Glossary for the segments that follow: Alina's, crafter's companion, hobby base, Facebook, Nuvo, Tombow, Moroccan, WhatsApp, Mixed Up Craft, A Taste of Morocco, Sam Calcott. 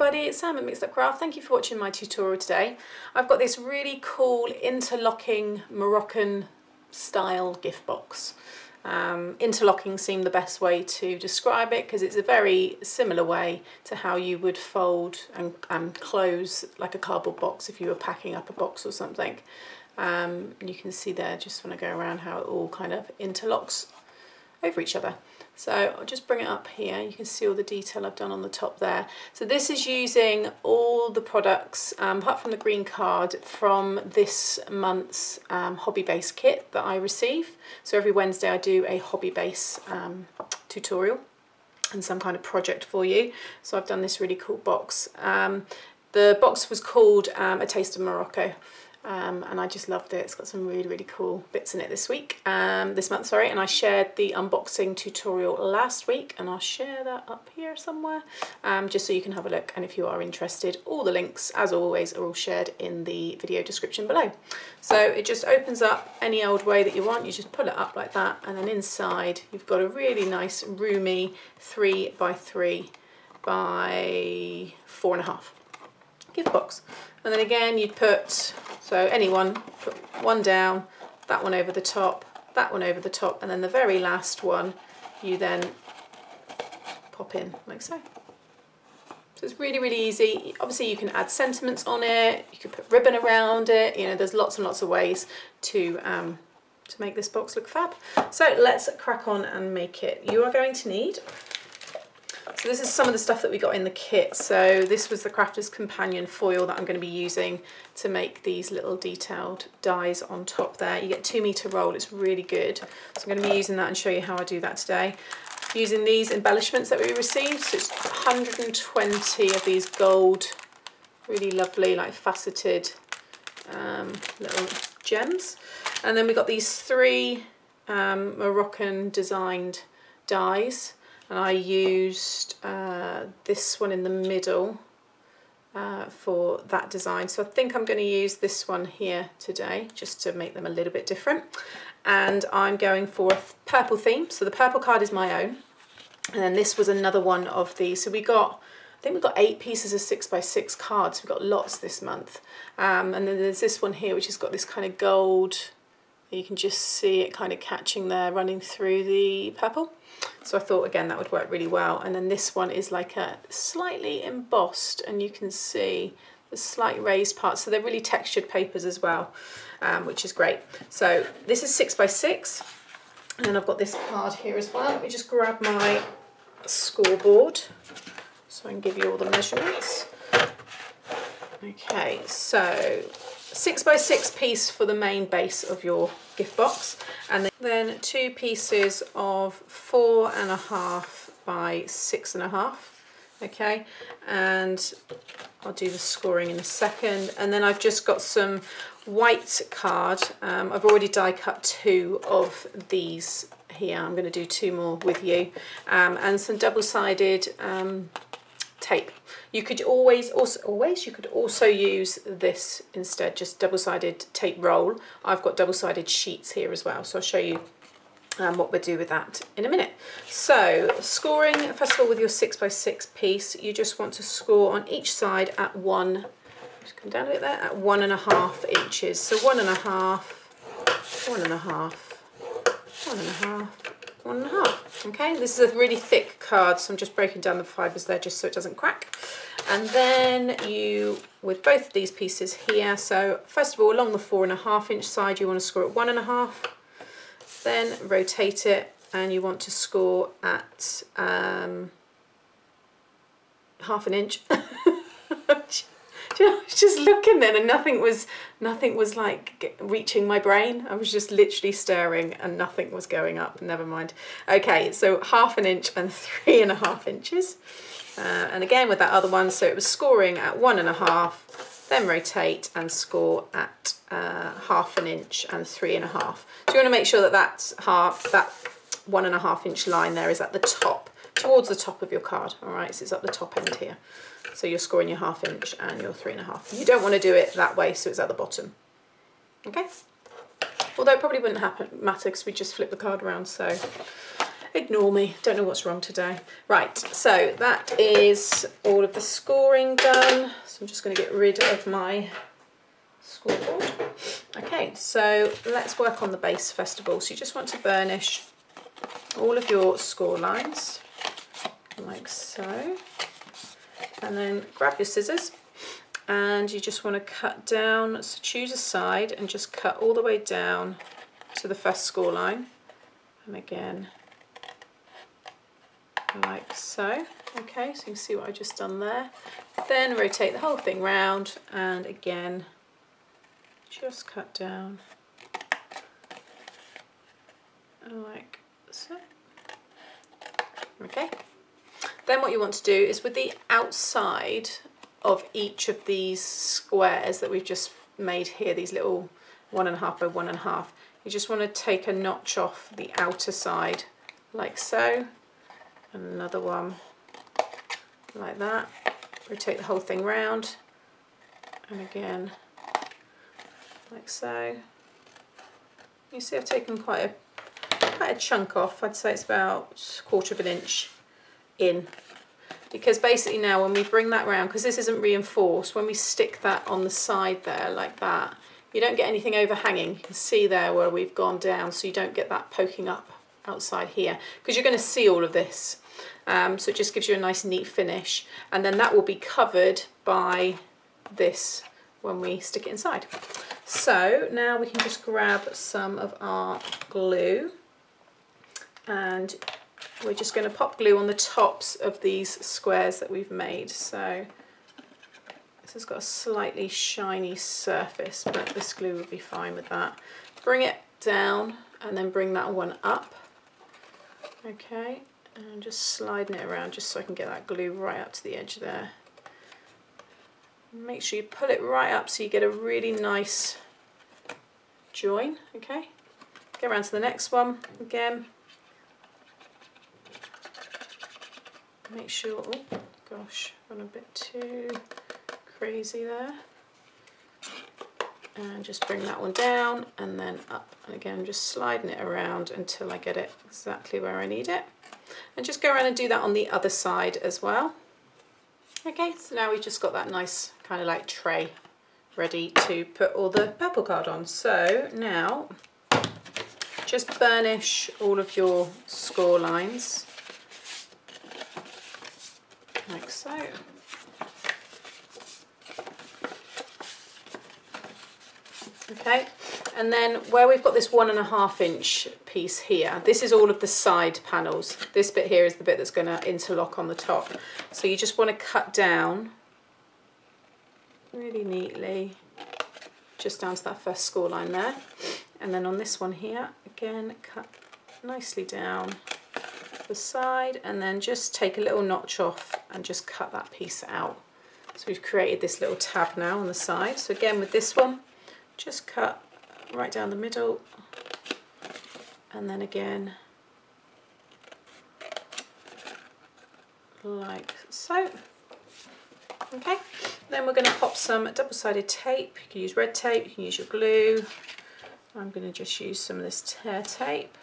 everybody, it's Sam at Mixed Up Craft. Thank you for watching my tutorial today. I've got this really cool interlocking Moroccan style gift box. Interlocking seemed the best way to describe it because it's a very similar way to how you would fold and close like a cardboard box if you were packing up a box or something. You can see there, just when I go around, how it all kind of interlocks over each other. So I'll just bring it up here. You can see all the detail I've done on the top there. So this is using all the products, apart from the green card, from this month's hobby base kit that I receive. So every Wednesday I do a hobby base tutorial and some kind of project for you. So I've done this really cool box. The box was called A Taste of Morocco. And I just loved it. It's got some really cool bits in it this month, and I shared the unboxing tutorial last week, and I'll share that up here somewhere, just so you can have a look. And if you are interested, all the links, as always, are all shared in the video description below. So it just opens up any old way that you want. You just pull it up like that, and then inside you've got a really nice roomy 3 by 3 by 4.5 gift box. And then again, you'd put, so anyone, put one down, that one over the top, that one over the top, and then the very last one you then pop in like so. So it's really easy. Obviously you can add sentiments on it, you could put ribbon around it, you know, there's lots and lots of ways to make this box look fab. So let's crack on and make it. You are going to need, so this is some of the stuff that we got in the kit. So this was the Crafter's Companion foil that I'm going to be using to make these little detailed dies on top there. You get 2 meter roll, it's really good. So I'm going to be using that and show you how I do that today. Using these embellishments that we received, so it's 120 of these gold, really lovely, like faceted little gems. And then we got these 3 Moroccan designed dies. And I used this one in the middle for that design. So I think I'm going to use this one here today, just to make them a little bit different. And I'm going for a purple theme. So the purple card is my own. And then this was another one of these. So we got, I think we got 8 pieces of 6 by 6 cards. We've got lots this month. And then there's this one here, which has got this kind of gold. You can just see it kind of catching there, running through the purple. So I thought, again, that would work really well. And then this one is like a slightly embossed, and you can see the slight raised parts. So they're really textured papers as well, which is great. So this is 6 by 6. And then I've got this card here as well. Let me just grab my scoreboard so I can give you all the measurements. Okay, so 6 by 6 piece for the main base of your gift box, and then 2 pieces of 4.5 by 6.5. Okay, and I'll do the scoring in a second. And then I've just got some white card. I've already die cut 2 of these here. I'm going to do 2 more with you, and some double-sided tape. You could also use this instead, just double-sided tape roll. I've got double-sided sheets here as well, so I'll show you what we'll do with that in a minute. So scoring, first of all, with your 6 by 6 piece, you just want to score on each side at 1, just come down a bit there, at 1.5 inches. So 1.5, 1.5, 1.5, 1.5. Okay, this is a really thick card, so I'm just breaking down the fibres there just so it doesn't crack. And then you, with both of these pieces here, so first of all, along the 4.5 inch side, you want to score at 1.5, then rotate it, and you want to score at 0.5 inch. I was just looking then, and nothing was like reaching my brain. I was just literally staring and nothing was going up. Never mind. Okay, so 0.5 inch and 3.5 inches. And again with that other one, so it was scoring at 1.5, then rotate and score at 0.5 inch and 3.5. So you want to make sure that that 1.5 inch line there is at the top, towards the top of your card. All right, so it's at the top end here. So you're scoring your 0.5 inch and your 3.5. You don't want to do it that way, so it's at the bottom. Okay? Although it probably wouldn't matter because we just flip the card around. So Ignore me, don't know what's wrong today. Right, so that is all of the scoring done. So I'm just going to get rid of my scoreboard. Okay, so let's work on the base first of all. So you just want to burnish all of your score lines, like so. And then grab your scissors and you just want to cut down, so choose a side and just cut all the way down to the first score line. And again, like so. Okay, so you can see what I've just done there. Then rotate the whole thing round and again, just cut down like so. Okay, then what you want to do is with the outside of each of these squares that we've just made here, these little 1.5 by 1.5, you just want to take a notch off the outer side like so, and another one like that. Rotate the whole thing round and again like so. You see I've taken quite a chunk off. I'd say it's about 1/4 of an inch in, because basically now when we bring that round, because this isn't reinforced, when we stick that on the side there like that, you don't get anything overhanging. You can see there where we've gone down, so you don't get that poking up outside here, because you're going to see all of this. So it just gives you a nice neat finish, and then that will be covered by this when we stick it inside. So now we can just grab some of our glue and we're just going to pop glue on the tops of these squares that we've made. So this has got a slightly shiny surface, but this glue will be fine with that. Bring it down and then bring that one up. Okay, and I'm just sliding it around just so I can get that glue right up to the edge there. Make sure you pull it right up so you get a really nice join. Okay, go around to the next one again. Make sure, oh gosh, went a bit too crazy there. And just bring that one down and then up, and again just sliding it around until I get it exactly where I need it. And just go around and do that on the other side as well. Okay, so now we've just got that nice kind of like tray ready to put all the purple card on. So now just burnish all of your score lines like so. Okay, and then where we've got this 1.5 inch piece here, this is all of the side panels. This bit here is the bit that's going to interlock on the top. So you just want to cut down really neatly, just down to that first score line there. And then on this one here, again, cut nicely down the side and then just take a little notch off and just cut that piece out. So we've created this little tab now on the side. So again, with this one, just cut right down the middle and then again like so. Okay, then we're going to pop some double-sided tape. You can use red tape, you can use your glue. I'm going to just use some of this tear tape,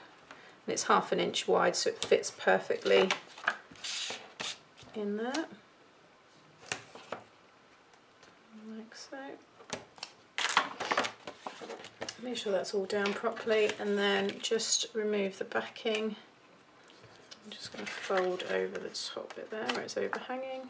and it's 1/2 inch wide so it fits perfectly in there like so. Make sure that's all down properly, and then just remove the backing. I'm just going to fold over the top bit there where it's overhanging.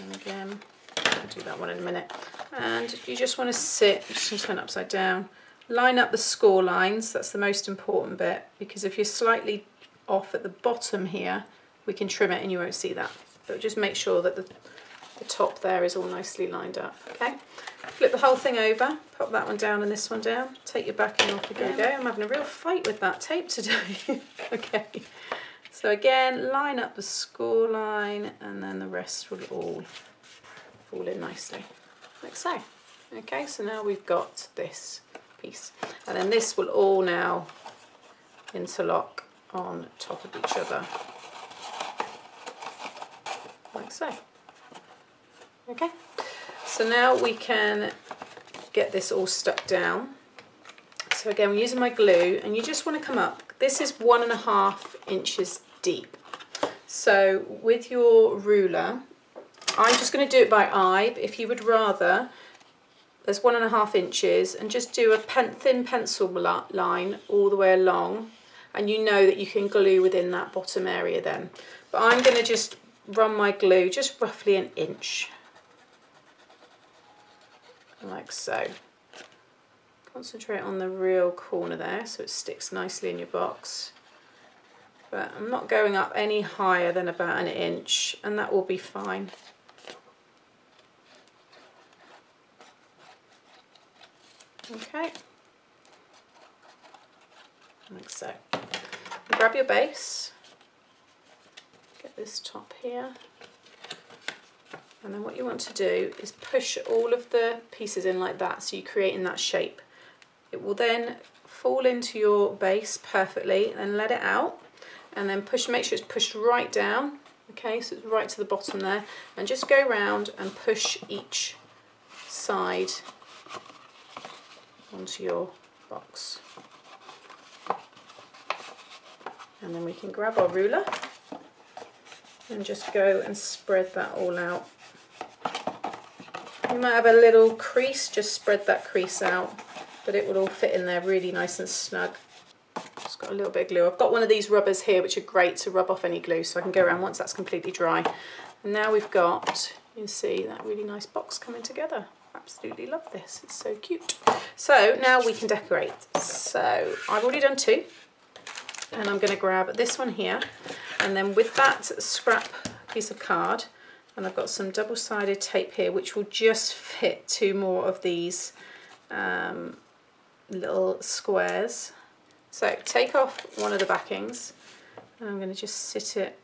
And again, I'll do that one in a minute. And you just want to sit, just going to turn upside down, line up the score lines. That's the most important bit, because if you're slightly off at the bottom here, we can trim it and you won't see that. But just make sure that the top there is all nicely lined up. Okay, flip the whole thing over, pop that one down and this one down, take your backing off again. There we go. I'm having a real fight with that tape today. Okay, so again, line up the score line and then the rest will all fall in nicely like so. Okay, so now we've got this piece, and then this will all now interlock on top of each other like so. Okay, so now we can get this all stuck down. So again, we're using my glue, and you just want to come up This is 1.5 inches deep. So with your ruler, I'm just going to do it by eye, but if you would rather, there's 1.5 inches, and just do a thin pencil line all the way along, and you know that you can glue within that bottom area then. But I'm going to just run my glue just roughly 1 inch, like so. Concentrate on the real corner there so it sticks nicely in your box. But I'm not going up any higher than about 1 inch, and that will be fine. Okay, like so. Grab your base, get this top here, and then what you want to do is push all of the pieces in like that, so you're creating that shape. It will then fall into your base perfectly, and let it out, and then push, make sure it's pushed right down, okay, so it's right to the bottom there, and just go round and push each side onto your box. And then we can grab our ruler and just go and spread that all out. You might have a little crease, just spread that crease out, but it will all fit in there really nice and snug. Just got a little bit of glue. I've got one of these rubbers here which are great to rub off any glue, so I can go around once that's completely dry. And now we've got, you can see that really nice box coming together. Absolutely love this, it's so cute. So now we can decorate. So I've already done two, and I'm going to grab this one here, and then with that scrap piece of card, and I've got some double-sided tape here which will just fit 2 more of these little squares. So take off one of the backings, and I'm going to just sit it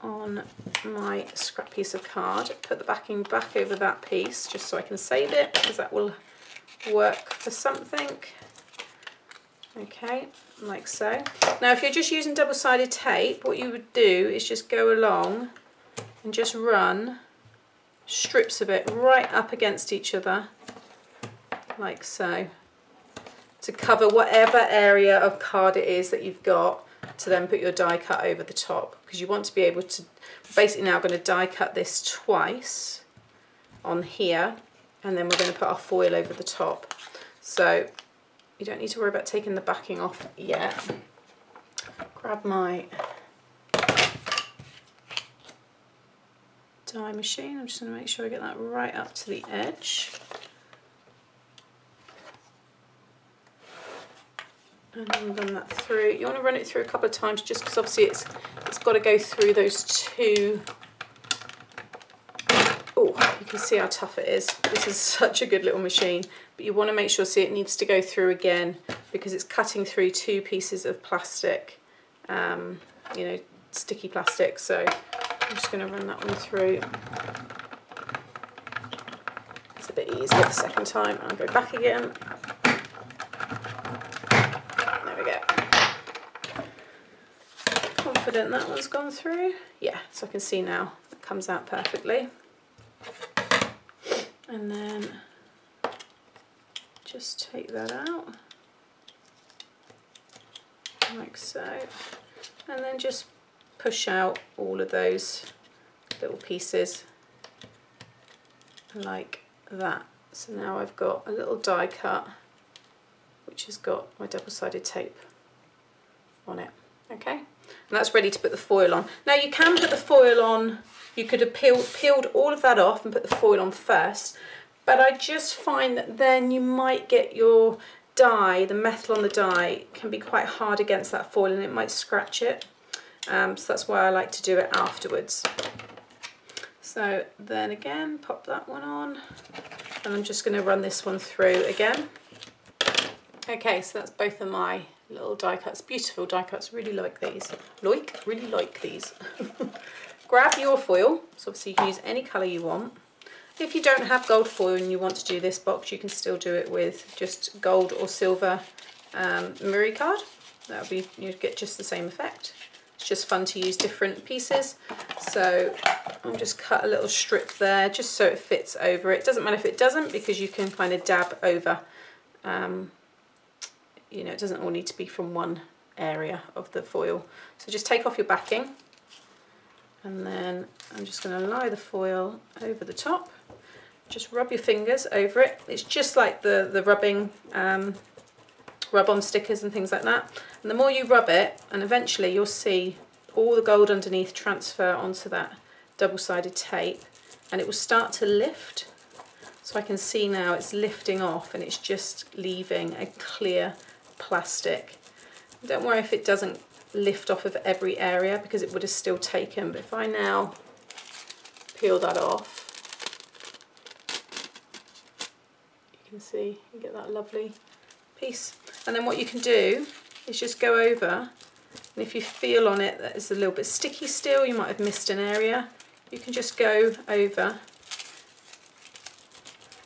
on my scrap piece of card, put the backing back over that piece just so I can save it, because that will work for something. Okay, like so. Now if you're just using double-sided tape, what you would do is just go along and just run strips of it right up against each other, like so, to cover whatever area of card it is that you've got, to then put your die cut over the top, because you want to be able to, basically now I'm going to die cut this twice on here, and then we're going to put our foil over the top. So you don't need to worry about taking the backing off yet. Grab my die machine, I'm just going to make sure I get that right up to the edge. And then run that through. You want to run it through a couple of times, just because obviously it's got to go through those two. Oh, you can see how tough it is. This is such a good little machine. But you want to make sure, see, it needs to go through again, because it's cutting through 2 pieces of plastic, you know, sticky plastic. So I'm just going to run that one through. It's a bit easier the second time. I'll go back again. Confident that one's gone through. Yeah, so I can see now it comes out perfectly. And then just take that out like so, and then just push out all of those little pieces like that. So now I've got a little die cut which has got my double-sided tape on it. Okay, and that's ready to put the foil on. Now you can put the foil on, you could have peeled all of that off and put the foil on first, but I just find that then you might get your die, the metal on the die can be quite hard against that foil and it might scratch it, so that's why I like to do it afterwards. So then again, pop that one on, and I'm just going to run this one through again. Okay, so that's both of my little die cuts, beautiful die cuts, really like these. Really like these. Grab your foil, so obviously you can use any colour you want. If you don't have gold foil and you want to do this box, you can still do it with just gold or silver memory card. That'll be, you'd get just the same effect. It's just fun to use different pieces. So I'll just cut a little strip there just so it fits over. It doesn't matter if it doesn't, because you can kind of dab over. You know, it doesn't all need to be from one area of the foil. So just take off your backing, and then I'm just going to lie the foil over the top. Just rub your fingers over it. It's just like the rubbing rub-on stickers and things like that. And the more you rub it, and eventually you'll see all the gold underneath transfer onto that double-sided tape, and it will start to lift. So I can see now it's lifting off, and it's just leaving a clear plastic. Don't worry if it doesn't lift off of every area, because it would have still taken. But if I now peel that off, you can see you get that lovely piece. And then what you can do is just go over, and if you feel on it that it's a little bit sticky still, you might have missed an area, you can just go over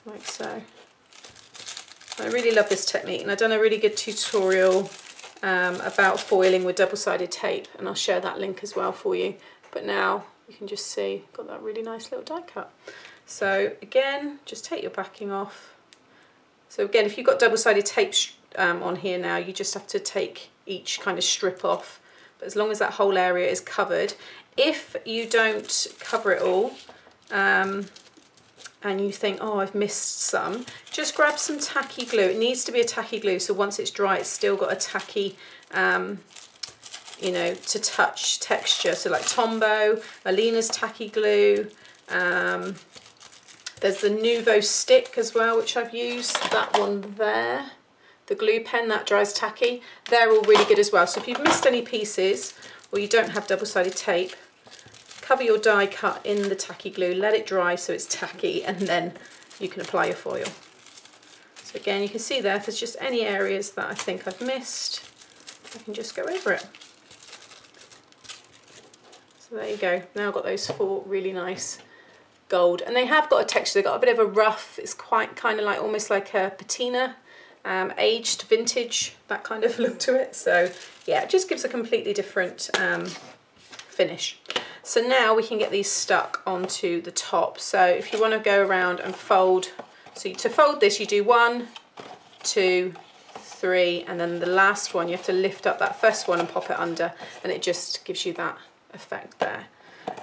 like so. I really love this technique, and I've done a really good tutorial about foiling with double-sided tape, and I'll share that link as well for you. But now you can just see got that really nice little die cut. So again, just take your backing off. So again, if you've got double-sided tape on here now, you just have to take each kind of strip off. But as long as that whole area is covered, if you don't cover it all, and you think, oh, I've missed some, just grab some tacky glue. It needs to be a tacky glue, so once it's dry, it's still got a tacky, you know, to touch texture. So like Tombow, Alina's tacky glue. There's the Nuvo stick as well, which I've used. That one there, the glue pen, that dries tacky. They're all really good as well. So if you've missed any pieces, or you don't have double-sided tape, cover your die cut in the tacky glue, let it dry so it's tacky, and then you can apply your foil. So again, you can see there, if there's just any areas that I think I've missed, I can just go over it. So there you go. Now I've got those four really nice gold, and they have got a texture. They've got a bit of a rough, it's quite kind of like almost like a patina, aged vintage, that kind of look to it. So yeah, it just gives a completely different finish. So now we can get these stuck onto the top. So if you want to go around and fold, so to fold this you do 1, 2, 3, and then the last one you have to lift up that first one and pop it under, and it just gives you that effect there.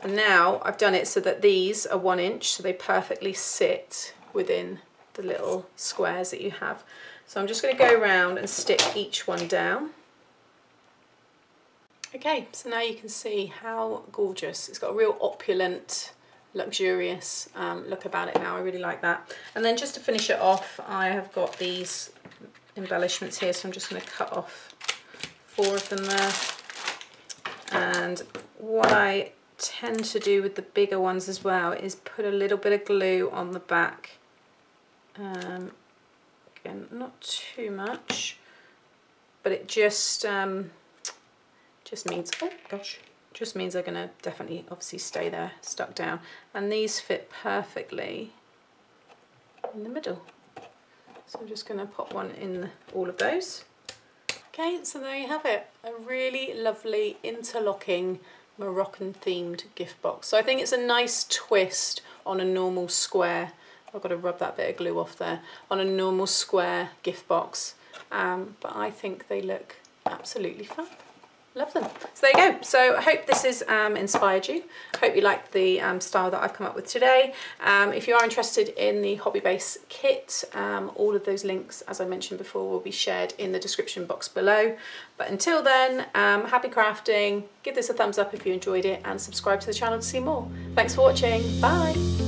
And now I've done it so that these are 1 inch, so they perfectly sit within the little squares that you have. So I'm just going to go around and stick each one down. Okay, so now you can see how gorgeous. It's got a real opulent, luxurious look about it now. I really like that. And then just to finish it off, I have got these embellishments here, so I'm just going to cut off 4 of them there. And what I tend to do with the bigger ones as well is put a little bit of glue on the back. Again, not too much, but it just means, oh gosh, just means they're gonna definitely obviously stay there stuck down, and these fit perfectly in the middle. So I'm just gonna pop one in all of those. Okay, so there you have it, a really lovely interlocking Moroccan themed gift box. So I think it's a nice twist on a normal square. I've got to rub that bit of glue off there, on a normal square gift box, but I think they look absolutely fab. Love them. So there you go. So I hope this has inspired you. I hope you like the style that I've come up with today. If you are interested in the hobby base kit, all of those links, as I mentioned before, will be shared in the description box below. But until then, happy crafting. Give this a thumbs up if you enjoyed it, and subscribe to the channel to see more. Thanks for watching. Bye.